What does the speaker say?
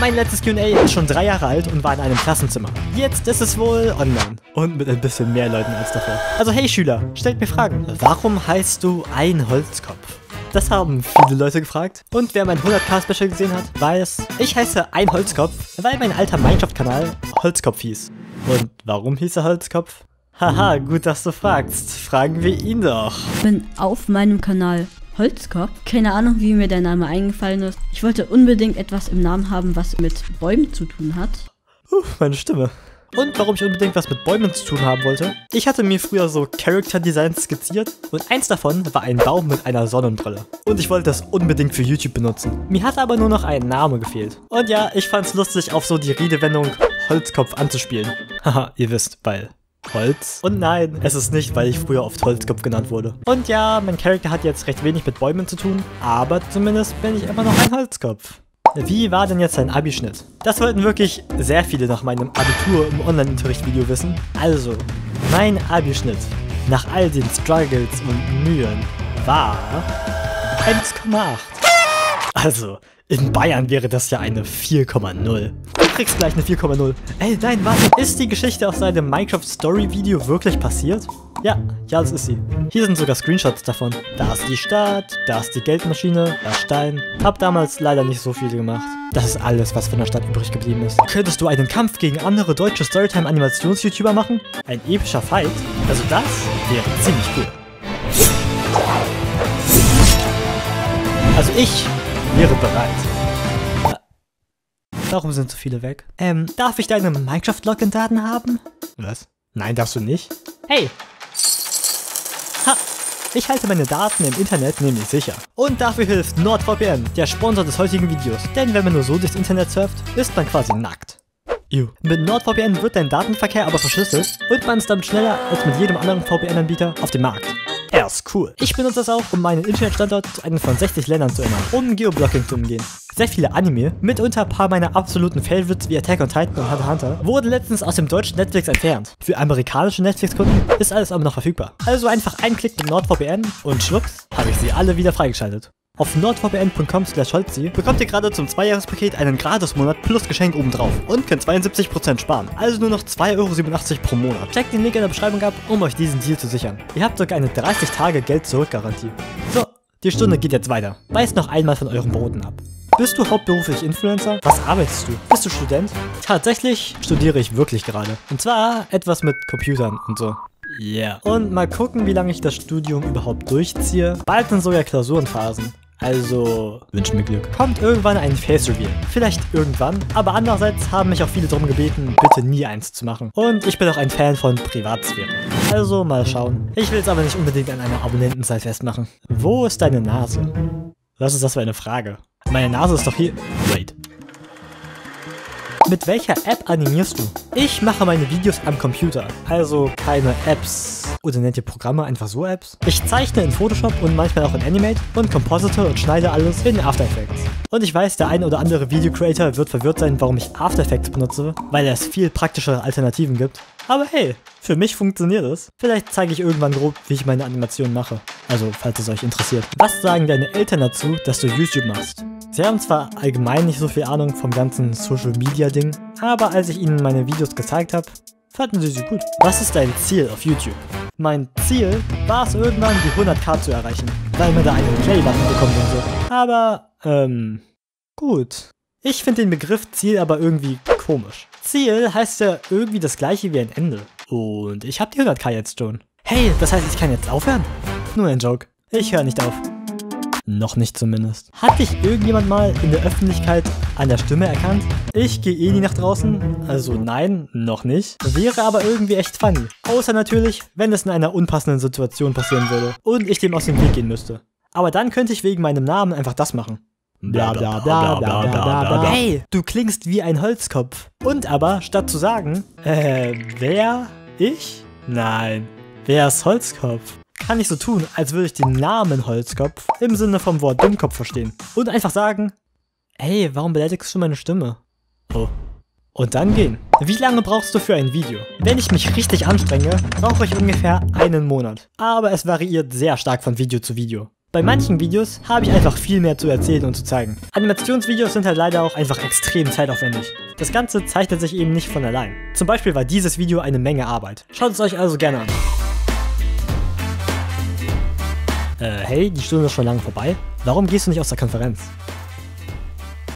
Mein letztes Q&A ist schon 3 Jahre alt und war in einem Klassenzimmer. Jetzt ist es wohl online. Und mit ein bisschen mehr Leuten als davor. Also hey Schüler, stellt mir Fragen. Warum heißt du ein Holzkopf? Das haben viele Leute gefragt. Und wer mein 100K-Special gesehen hat, weiß, ich heiße ein Holzkopf, weil mein alter Minecraft-Kanal Holzkopf hieß. Und warum hieß er Holzkopf? Haha, gut, dass du fragst. Fragen wir ihn doch. Ich bin auf meinem Kanal Holzkopf. Keine Ahnung, wie mir der Name eingefallen ist. Ich wollte unbedingt etwas im Namen haben, was mit Bäumen zu tun hat. Meine Stimme. Und warum ich unbedingt was mit Bäumen zu tun haben wollte? Ich hatte mir früher so Character Designs skizziert und eins davon war ein Baum mit einer Sonnenbrille. Und ich wollte das unbedingt für YouTube benutzen. Mir hat aber nur noch ein Name gefehlt. Und ja, ich fand's lustig, auf so die Redewendung Holzkopf anzuspielen. Haha, ihr wisst, weil Holz? Und nein, es ist nicht, weil ich früher oft Holzkopf genannt wurde. Und ja, mein Charakter hat jetzt recht wenig mit Bäumen zu tun, aber zumindest bin ich immer noch ein Holzkopf. Wie war denn jetzt dein Abi-Schnitt? Das wollten wirklich sehr viele nach meinem Abitur im Online-Unterricht-Video wissen. Also, mein Abi-Schnitt nach all den Struggles und Mühen war 1,8. Also, in Bayern wäre das ja eine 4,0. Du kriegst gleich eine 4,0. Ey, nein, warte. Ist die Geschichte aus deinem Minecraft-Story-Video wirklich passiert? Ja, das ist sie. Hier sind sogar Screenshots davon. Da ist die Stadt, da ist die Geldmaschine, da ist Stein. Hab damals leider nicht so viel gemacht. Das ist alles, was von der Stadt übrig geblieben ist. Könntest du einen Kampf gegen andere deutsche Storytime-Animations-YouTuber machen? Ein epischer Fight? Also das wäre ziemlich cool. Also ich wäre bereit. Warum sind so viele weg? Darf ich deine Minecraft-Login-Daten haben? Was? Nein, darfst du nicht? Hey! Ha! Ich halte meine Daten im Internet nämlich sicher. Und dafür hilft NordVPN, der Sponsor des heutigen Videos. Denn wenn man nur so durchs Internet surft, ist man quasi nackt. Ew. Mit NordVPN wird dein Datenverkehr aber verschlüsselt und man ist damit schneller als mit jedem anderen VPN-Anbieter auf dem Markt. Er ist cool. Ich benutze das auch, um meinen Internetstandort zu einem von 60 Ländern zu ändern, um Geoblocking zu umgehen. Sehr viele Anime, mitunter ein paar meiner absoluten Favorites wie Attack on Titan und Hunter Hunter, wurden letztens aus dem deutschen Netflix entfernt. Für amerikanische Netflix-Kunden ist alles aber noch verfügbar. Also einfach einen Klick mit NordVPN und schwupps, habe ich sie alle wieder freigeschaltet. Auf nordvpn.com/holzi bekommt ihr gerade zum 2-Jahres-Paket einen Gratis-Monat plus Geschenk obendrauf und könnt 72% sparen, also nur noch 2,87 € pro Monat. Checkt den Link in der Beschreibung ab, um euch diesen Deal zu sichern. Ihr habt sogar eine 30-Tage-Geld-Zurück-Garantie. So, die Stunde geht jetzt weiter. Beißt noch einmal von euren Broten ab. Bist du hauptberuflich Influencer? Was arbeitest du? Bist du Student? Tatsächlich studiere ich wirklich gerade. Und zwar etwas mit Computern und so. Yeah. Und mal gucken, wie lange ich das Studium überhaupt durchziehe. Bald sind sogar Klausurenphasen. Also, wünsche mir Glück. Kommt irgendwann ein Face-Reveal. Vielleicht irgendwann, aber andererseits haben mich auch viele darum gebeten, bitte nie eins zu machen. Und ich bin auch ein Fan von Privatsphäre. Also, mal schauen. Ich will es aber nicht unbedingt an einer Abonnentenzahl festmachen. Wo ist deine Nase? Was ist das für eine Frage? Meine Nase ist doch hier... Wait. Mit welcher App animierst du? Ich mache meine Videos am Computer, also keine Apps. Oder nennt ihr Programme einfach so Apps? Ich zeichne in Photoshop und manchmal auch in Animate und composite und schneide alles in After Effects. Und ich weiß, der ein oder andere Video-Creator wird verwirrt sein, warum ich After Effects benutze, weil es viel praktischere Alternativen gibt. Aber hey, für mich funktioniert es. Vielleicht zeige ich irgendwann grob, wie ich meine Animationen mache. Also, falls es euch interessiert. Was sagen deine Eltern dazu, dass du YouTube machst? Sie haben zwar allgemein nicht so viel Ahnung vom ganzen Social-Media-Ding, aber als ich ihnen meine Videos gezeigt habe, fanden sie gut. Was ist dein Ziel auf YouTube? Mein Ziel war es irgendwann, die 100K zu erreichen, weil man da einen Play-Button bekommen würde. Aber, gut. Ich finde den Begriff Ziel aber irgendwie komisch. Ziel heißt ja irgendwie das gleiche wie ein Ende. Und ich habe die 100K jetzt schon. Hey, das heißt, ich kann jetzt aufhören? Nur ein Joke. Ich höre nicht auf. Noch nicht zumindest. Hat dich irgendjemand mal in der Öffentlichkeit an der Stimme erkannt? Ich gehe eh nie nach draußen. Also nein, noch nicht. Wäre aber irgendwie echt funny. Außer natürlich, wenn es in einer unpassenden Situation passieren würde und ich dem aus dem Weg gehen müsste. Aber dann könnte ich wegen meinem Namen einfach das machen. Bla bla bla bla bla bla bla. Hey, du klingst wie ein Holzkopf. Und aber, statt zu sagen, wer? Ich? Nein. Wer ist Holzkopf? Kann ich so tun, als würde ich den Namen Holzkopf im Sinne vom Wort Dummkopf verstehen. Und einfach sagen, hey, warum beleidigst du meine Stimme? Oh. Und dann gehen. Wie lange brauchst du für ein Video? Wenn ich mich richtig anstrenge, brauche ich ungefähr einen Monat. Aber es variiert sehr stark von Video zu Video. Bei manchen Videos habe ich einfach viel mehr zu erzählen und zu zeigen. Animationsvideos sind halt leider auch einfach extrem zeitaufwendig. Das Ganze zeichnet sich eben nicht von allein. Zum Beispiel war dieses Video eine Menge Arbeit. Schaut es euch also gerne an. Hey, die Stunde ist schon lange vorbei. Warum gehst du nicht aus der Konferenz?